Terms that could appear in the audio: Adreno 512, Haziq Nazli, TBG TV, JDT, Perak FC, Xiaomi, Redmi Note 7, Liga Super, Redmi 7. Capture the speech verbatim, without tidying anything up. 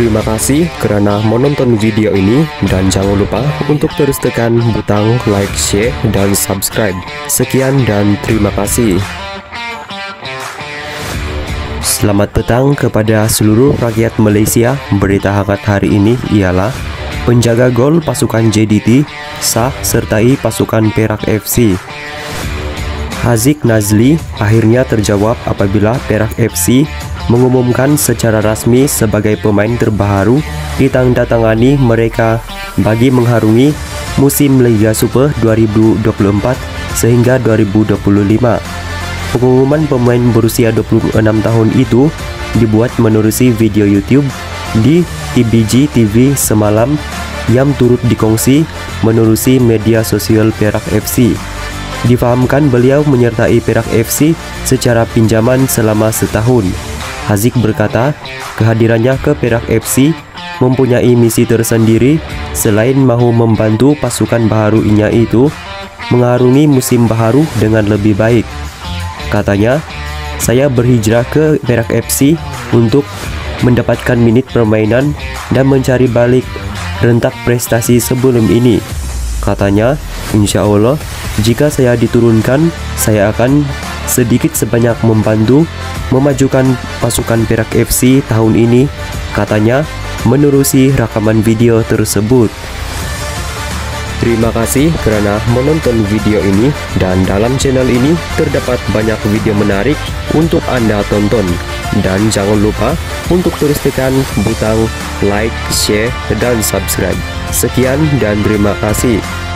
Terima kasih karena menonton video ini dan jangan lupa untuk terus tekan butang like, share, dan subscribe. Sekian dan terima kasih. Selamat petang kepada seluruh rakyat Malaysia. Berita hangat hari ini ialah penjaga gol pasukan J D T sah sertai pasukan Perak F C. Haziq Nazli akhirnya terjawab apabila Perak F C mengumumkan secara rasmi sebagai pemain terbaru ditandatangani mereka bagi mengharungi musim Liga Super dua ribu dua puluh empat sehingga dua ribu dua puluh lima. Pengumuman pemain berusia dua puluh enam tahun itu dibuat menerusi video YouTube di T B G T V semalam yang turut dikongsi menerusi media sosial Perak F C. Difahamkan beliau menyertai Perak F C secara pinjaman selama setahun. Haziq berkata, kehadirannya ke Perak F C mempunyai misi tersendiri selain mahu membantu pasukan baharunya itu mengarungi musim baharu dengan lebih baik. Katanya, saya berhijrah ke Perak F C untuk mendapatkan minit permainan dan mencari balik rentak prestasi sebelum ini. Katanya, insya Allah, jika saya diturunkan, saya akan sedikit sebanyak membantu memajukan pasukan Perak F C tahun ini, katanya menerusi rekaman video tersebut. Terima kasih kerana menonton video ini dan dalam channel ini terdapat banyak video menarik untuk Anda tonton. Dan jangan lupa untuk terus tekan butang like, share, dan subscribe. Sekian dan terima kasih.